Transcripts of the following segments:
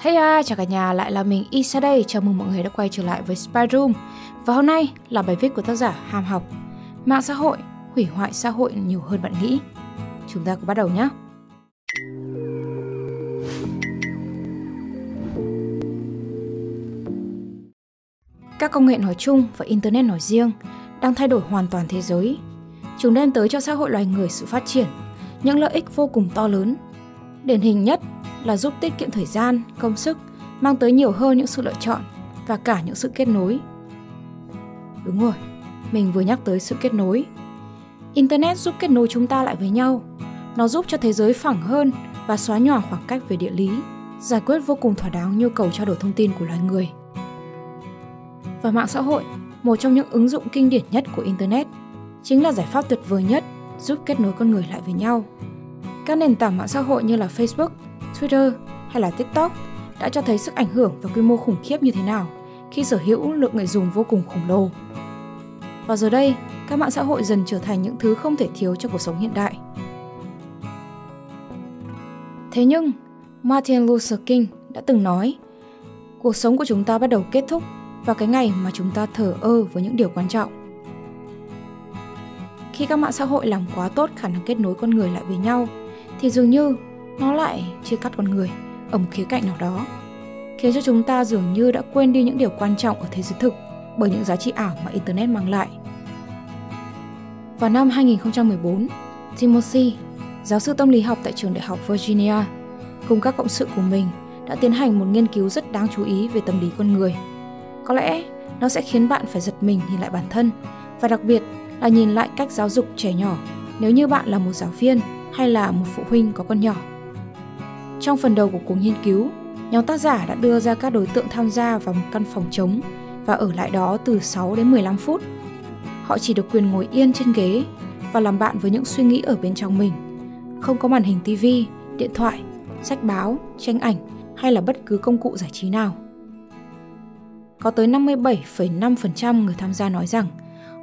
Hey, chào cả nhà, lại là mình Isa đây. Chào mừng mọi người đã quay trở lại với Spiderum. Và hôm nay là bài viết của tác giả Ham Học. Mạng xã hội hủy hoại xã hội nhiều hơn bạn nghĩ. Chúng ta cùng bắt đầu nhé. Các công nghệ nói chung và Internet nói riêng đang thay đổi hoàn toàn thế giới. Chúng đem tới cho xã hội loài người sự phát triển, những lợi ích vô cùng to lớn. Điển hình nhất là giúp tiết kiệm thời gian, công sức, mang tới nhiều hơn những sự lựa chọn và cả những sự kết nối. Đúng rồi, mình vừa nhắc tới sự kết nối. Internet giúp kết nối chúng ta lại với nhau. Nó giúp cho thế giới phẳng hơn và xóa nhỏ khoảng cách về địa lý, giải quyết vô cùng thỏa đáng nhu cầu trao đổi thông tin của loài người. Và mạng xã hội, một trong những ứng dụng kinh điển nhất của Internet, chính là giải pháp tuyệt vời nhất giúp kết nối con người lại với nhau. Các nền tảng mạng xã hội như là Facebook, Twitter hay là TikTok đã cho thấy sức ảnh hưởng và quy mô khủng khiếp như thế nào khi sở hữu lượng người dùng vô cùng khổng lồ. Và giờ đây, các mạng xã hội dần trở thành những thứ không thể thiếu cho cuộc sống hiện đại. Thế nhưng, Martin Luther King đã từng nói, cuộc sống của chúng ta bắt đầu kết thúc vào cái ngày mà chúng ta thờ ơ với những điều quan trọng. Khi các mạng xã hội làm quá tốt khả năng kết nối con người lại với nhau, thì dường như nó lại chia cắt con người ở một khía cạnh nào đó, khiến cho chúng ta dường như đã quên đi những điều quan trọng ở thế giới thực bởi những giá trị ảo mà Internet mang lại. Vào năm 2014, Timothy, giáo sư tâm lý học tại trường đại học Virginia, cùng các cộng sự của mình đã tiến hành một nghiên cứu rất đáng chú ý về tâm lý con người. Có lẽ nó sẽ khiến bạn phải giật mình nhìn lại bản thân, và đặc biệt là nhìn lại cách giáo dục trẻ nhỏ nếu như bạn là một giáo viên hay là một phụ huynh có con nhỏ. Trong phần đầu của cuộc nghiên cứu, nhóm tác giả đã đưa ra các đối tượng tham gia vào một căn phòng trống và ở lại đó từ 6 đến 15 phút. Họ chỉ được quyền ngồi yên trên ghế và làm bạn với những suy nghĩ ở bên trong mình. Không có màn hình tivi, điện thoại, sách báo, tranh ảnh hay là bất cứ công cụ giải trí nào. Có tới 57,5% người tham gia nói rằng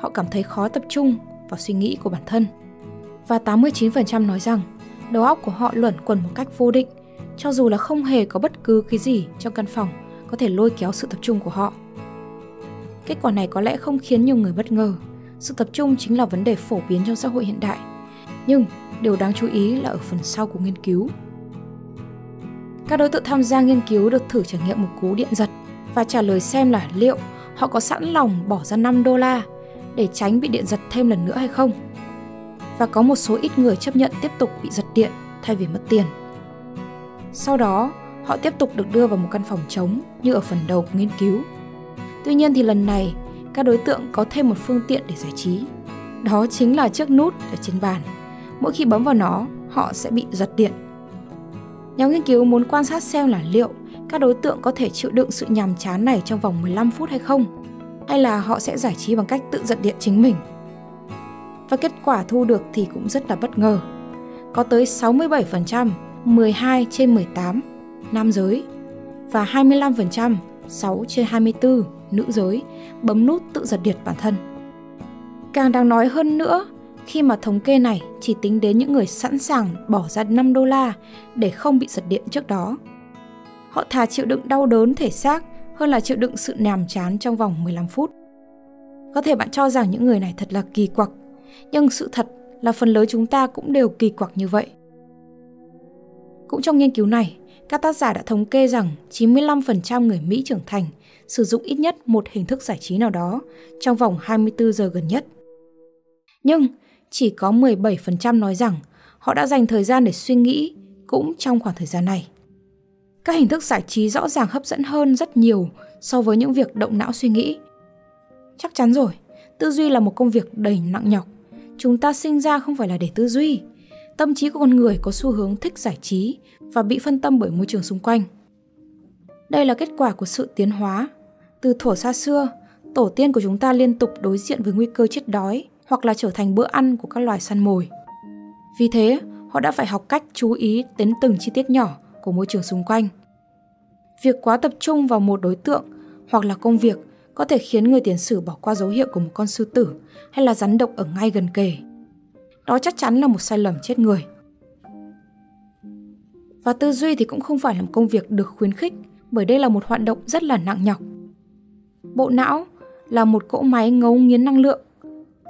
họ cảm thấy khó tập trung vào suy nghĩ của bản thân. Và 89% nói rằng đầu óc của họ luẩn quẩn một cách vô định, cho dù là không hề có bất cứ cái gì trong căn phòng có thể lôi kéo sự tập trung của họ. Kết quả này có lẽ không khiến nhiều người bất ngờ. Sự tập trung chính là vấn đề phổ biến trong xã hội hiện đại. Nhưng điều đáng chú ý là ở phần sau của nghiên cứu. Các đối tượng tham gia nghiên cứu được thử trải nghiệm một cú điện giật và trả lời xem là liệu họ có sẵn lòng bỏ ra $5 để tránh bị điện giật thêm lần nữa hay không. Và có một số ít người chấp nhận tiếp tục bị giật điện thay vì mất tiền. Sau đó, họ tiếp tục được đưa vào một căn phòng trống như ở phần đầu của nghiên cứu. Tuy nhiên thì lần này, các đối tượng có thêm một phương tiện để giải trí. Đó chính là chiếc nút ở trên bàn. Mỗi khi bấm vào nó, họ sẽ bị giật điện. Nhóm nghiên cứu muốn quan sát xem là liệu các đối tượng có thể chịu đựng sự nhàm chán này trong vòng 15 phút hay không, hay là họ sẽ giải trí bằng cách tự giật điện chính mình. Và kết quả thu được thì cũng rất là bất ngờ. Có tới 67%, 12 trên 18, nam giới, và 25%, 6 trên 24, nữ giới, bấm nút tự giật điện bản thân. Càng đáng nói hơn nữa, khi mà thống kê này chỉ tính đến những người sẵn sàng bỏ ra $5 để không bị giật điện trước đó. Họ thà chịu đựng đau đớn thể xác hơn là chịu đựng sự nhàm chán trong vòng 15 phút. Có thể bạn cho rằng những người này thật là kỳ quặc, nhưng sự thật là phần lớn chúng ta cũng đều kỳ quặc như vậy. Cũng trong nghiên cứu này, các tác giả đã thống kê rằng 95% người Mỹ trưởng thành sử dụng ít nhất một hình thức giải trí nào đó trong vòng 24 giờ gần nhất. Nhưng chỉ có 17% nói rằng họ đã dành thời gian để suy nghĩ cũng trong khoảng thời gian này. Các hình thức giải trí rõ ràng hấp dẫn hơn rất nhiều so với những việc động não suy nghĩ. Chắc chắn rồi, tư duy là một công việc đầy nặng nhọc. Chúng ta sinh ra không phải là để tư duy. Tâm trí của con người có xu hướng thích giải trí và bị phân tâm bởi môi trường xung quanh. Đây là kết quả của sự tiến hóa. Từ thuở xa xưa, tổ tiên của chúng ta liên tục đối diện với nguy cơ chết đói hoặc là trở thành bữa ăn của các loài săn mồi. Vì thế, họ đã phải học cách chú ý đến từng chi tiết nhỏ của môi trường xung quanh. Việc quá tập trung vào một đối tượng hoặc là công việc có thể khiến người tiền sử bỏ qua dấu hiệu của một con sư tử hay là rắn độc ở ngay gần kề. Đó chắc chắn là một sai lầm chết người. Và tư duy thì cũng không phải là một công việc được khuyến khích, bởi đây là một hoạt động rất là nặng nhọc. Bộ não là một cỗ máy ngấu nghiến năng lượng.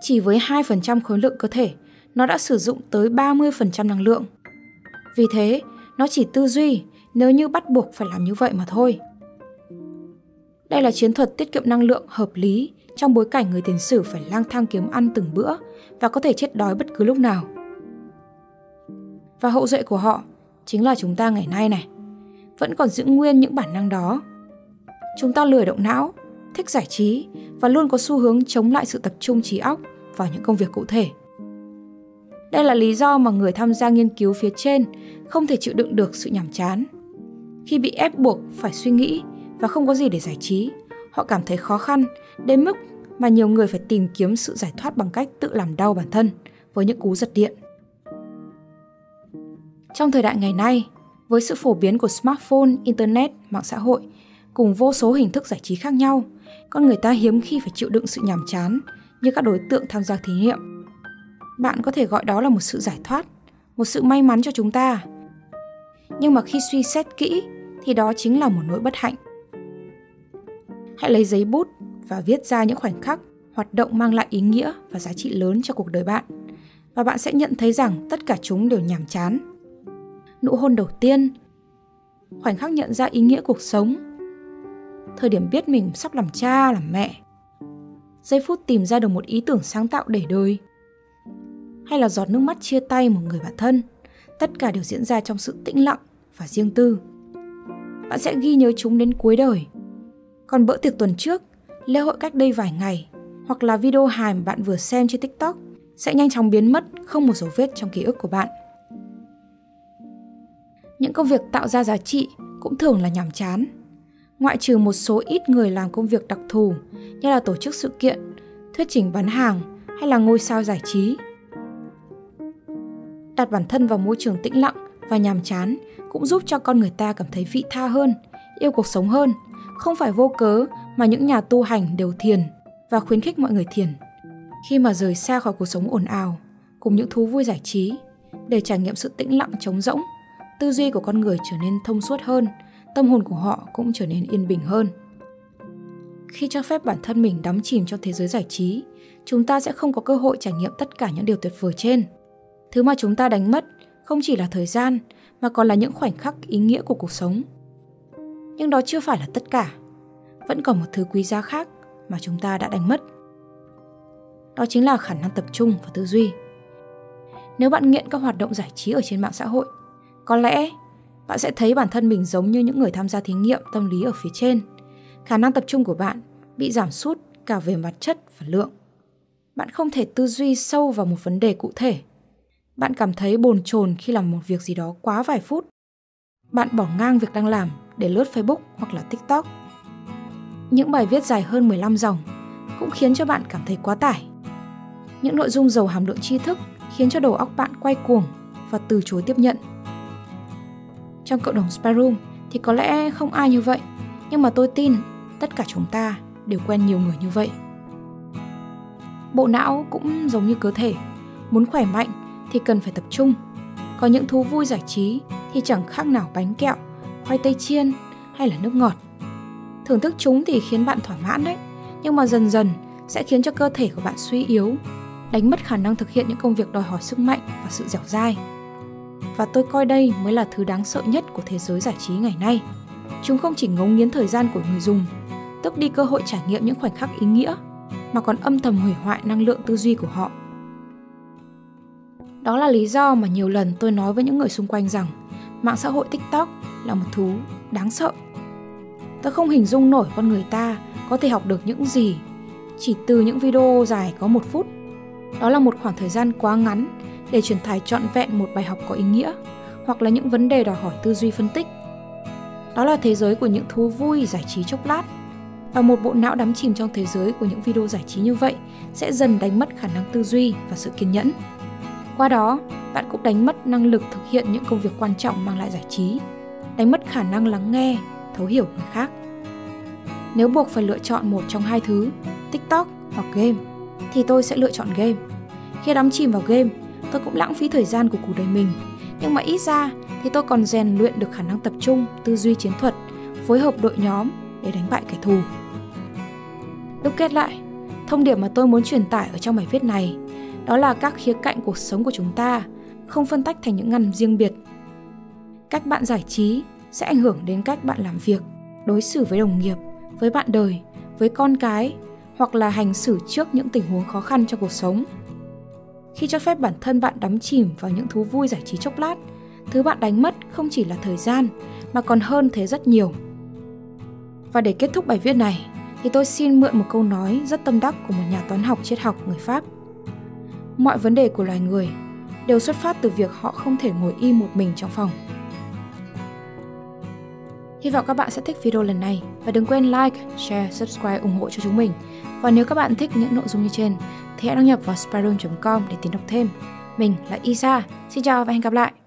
Chỉ với 2% khối lượng cơ thể, nó đã sử dụng tới 30% năng lượng. Vì thế, nó chỉ tư duy nếu như bắt buộc phải làm như vậy mà thôi. Đây là chiến thuật tiết kiệm năng lượng hợp lý trong bối cảnh người tiền sử phải lang thang kiếm ăn từng bữa và có thể chết đói bất cứ lúc nào. Và hậu duệ của họ chính là chúng ta ngày nay này, vẫn còn giữ nguyên những bản năng đó. Chúng ta lười động não, thích giải trí và luôn có xu hướng chống lại sự tập trung trí óc vào những công việc cụ thể. Đây là lý do mà người tham gia nghiên cứu phía trên không thể chịu đựng được sự nhàm chán. Khi bị ép buộc phải suy nghĩ và không có gì để giải trí, họ cảm thấy khó khăn đến mức mà nhiều người phải tìm kiếm sự giải thoát bằng cách tự làm đau bản thân với những cú giật điện. Trong thời đại ngày nay, với sự phổ biến của smartphone, internet, mạng xã hội cùng vô số hình thức giải trí khác nhau, con người ta hiếm khi phải chịu đựng sự nhàm chán như các đối tượng tham gia thí nghiệm. Bạn có thể gọi đó là một sự giải thoát, một sự may mắn cho chúng ta. Nhưng mà khi suy xét kỹ thì đó chính là một nỗi bất hạnh. Hãy lấy giấy bút và viết ra những khoảnh khắc, hoạt động mang lại ý nghĩa và giá trị lớn cho cuộc đời bạn. Và bạn sẽ nhận thấy rằng tất cả chúng đều nhàm chán. Nụ hôn đầu tiên, khoảnh khắc nhận ra ý nghĩa cuộc sống, thời điểm biết mình sắp làm cha, làm mẹ, giây phút tìm ra được một ý tưởng sáng tạo để đời, hay là giọt nước mắt chia tay một người bạn thân, tất cả đều diễn ra trong sự tĩnh lặng và riêng tư. Bạn sẽ ghi nhớ chúng đến cuối đời. Còn bữa tiệc tuần trước, lễ hội cách đây vài ngày, hoặc là video hài mà bạn vừa xem trên TikTok sẽ nhanh chóng biến mất không một dấu vết trong ký ức của bạn. Những công việc tạo ra giá trị cũng thường là nhàm chán. Ngoại trừ một số ít người làm công việc đặc thù như là tổ chức sự kiện, thuyết trình bán hàng hay là ngôi sao giải trí. Đặt bản thân vào môi trường tĩnh lặng và nhàm chán cũng giúp cho con người ta cảm thấy vị tha hơn, yêu cuộc sống hơn. Không phải vô cớ mà những nhà tu hành đều thiền và khuyến khích mọi người thiền khi mà rời xa khỏi cuộc sống ồn ào cùng những thú vui giải trí để trải nghiệm sự tĩnh lặng trống rỗng. Tư duy của con người trở nên thông suốt hơn, tâm hồn của họ cũng trở nên yên bình hơn. Khi cho phép bản thân mình đắm chìm trong thế giới giải trí, chúng ta sẽ không có cơ hội trải nghiệm tất cả những điều tuyệt vời trên. Thứ mà chúng ta đánh mất không chỉ là thời gian mà còn là những khoảnh khắc ý nghĩa của cuộc sống. Nhưng đó chưa phải là tất cả. Vẫn còn một thứ quý giá khác mà chúng ta đã đánh mất. Đó chính là khả năng tập trung và tư duy. Nếu bạn nghiện các hoạt động giải trí ở trên mạng xã hội, có lẽ bạn sẽ thấy bản thân mình giống như những người tham gia thí nghiệm tâm lý ở phía trên. Khả năng tập trung của bạn bị giảm sút cả về mặt chất và lượng. Bạn không thể tư duy sâu vào một vấn đề cụ thể. Bạn cảm thấy bồn chồn khi làm một việc gì đó quá vài phút. Bạn bỏ ngang việc đang làm để lướt Facebook hoặc là TikTok. Những bài viết dài hơn 15 dòng cũng khiến cho bạn cảm thấy quá tải. Những nội dung giàu hàm lượng tri thức khiến cho đầu óc bạn quay cuồng và từ chối tiếp nhận. Trong cộng đồng Spiderum thì có lẽ không ai như vậy, nhưng mà tôi tin tất cả chúng ta đều quen nhiều người như vậy. Bộ não cũng giống như cơ thể, muốn khỏe mạnh thì cần phải tập trung. Có những thú vui giải trí thì chẳng khác nào bánh kẹo, khoai tây chiên hay là nước ngọt. Thưởng thức chúng thì khiến bạn thỏa mãn đấy, nhưng mà dần dần sẽ khiến cho cơ thể của bạn suy yếu, đánh mất khả năng thực hiện những công việc đòi hỏi sức mạnh và sự dẻo dai. Và tôi coi đây mới là thứ đáng sợ nhất của thế giới giải trí ngày nay. Chúng không chỉ ngấu nghiến thời gian của người dùng, tước đi cơ hội trải nghiệm những khoảnh khắc ý nghĩa, mà còn âm thầm hủy hoại năng lượng tư duy của họ. Đó là lý do mà nhiều lần tôi nói với những người xung quanh rằng mạng xã hội TikTok là một thứ đáng sợ. Tôi không hình dung nổi con người ta có thể học được những gì chỉ từ những video dài có 1 phút. Đó là một khoảng thời gian quá ngắn để truyền tải trọn vẹn một bài học có ý nghĩa hoặc là những vấn đề đòi hỏi tư duy phân tích. Đó là thế giới của những thú vui giải trí chốc lát, và một bộ não đắm chìm trong thế giới của những video giải trí như vậy sẽ dần đánh mất khả năng tư duy và sự kiên nhẫn. Qua đó, bạn cũng đánh mất năng lực thực hiện những công việc quan trọng mang lại giải trí, đánh mất khả năng lắng nghe, thấu hiểu người khác. Nếu buộc phải lựa chọn một trong hai thứ, TikTok hoặc game, thì tôi sẽ lựa chọn game. Khi đắm chìm vào game, tôi cũng lãng phí thời gian của cuộc đời mình, nhưng mà ít ra thì tôi còn rèn luyện được khả năng tập trung, tư duy chiến thuật, phối hợp đội nhóm để đánh bại kẻ thù. Đúc kết lại, thông điệp mà tôi muốn truyền tải ở trong bài viết này đó là các khía cạnh cuộc sống của chúng ta không phân tách thành những ngăn riêng biệt. Cách bạn giải trí sẽ ảnh hưởng đến cách bạn làm việc, đối xử với đồng nghiệp, với bạn đời, với con cái, hoặc là hành xử trước những tình huống khó khăn trong cuộc sống. Khi cho phép bản thân bạn đắm chìm vào những thú vui giải trí chốc lát, thứ bạn đánh mất không chỉ là thời gian mà còn hơn thế rất nhiều. Và để kết thúc bài viết này thì tôi xin mượn một câu nói rất tâm đắc của một nhà toán học triết học người Pháp. Mọi vấn đề của loài người đều xuất phát từ việc họ không thể ngồi im một mình trong phòng. Hy vọng các bạn sẽ thích video lần này và đừng quên like, share, subscribe ủng hộ cho chúng mình. Và nếu các bạn thích những nội dung như trên thì hãy đăng nhập vào spiderum.com để tìm đọc thêm. Mình là Isa, xin chào và hẹn gặp lại!